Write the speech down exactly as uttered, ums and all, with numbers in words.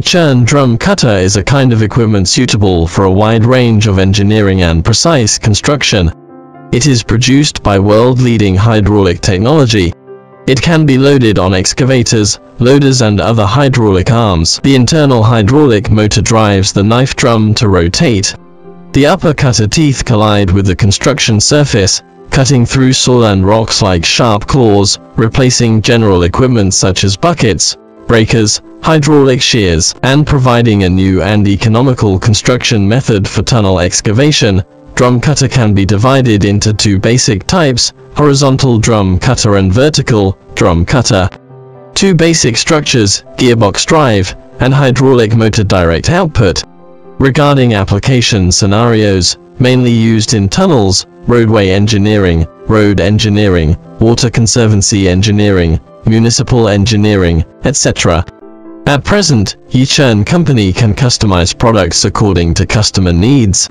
Yichen drum cutter is a kind of equipment suitable for a wide range of engineering and precise construction. It is produced by world-leading hydraulic technology. It can be loaded on excavators, loaders and other hydraulic arms. The internal hydraulic motor drives the knife drum to rotate. The upper cutter teeth collide with the construction surface, cutting through soil and rocks like sharp claws, replacing general equipment such as buckets, breakers, hydraulic shears, and providing a new and economical construction method for tunnel excavation. Drum cutter can be divided into two basic types, horizontal drum cutter and vertical drum cutter. Two basic structures, gearbox drive, and hydraulic motor direct output. Regarding application scenarios, mainly used in tunnels, roadway engineering, road engineering, water conservancy engineering, municipal engineering, et cetera. At present, Yichen Company can customize products according to customer needs.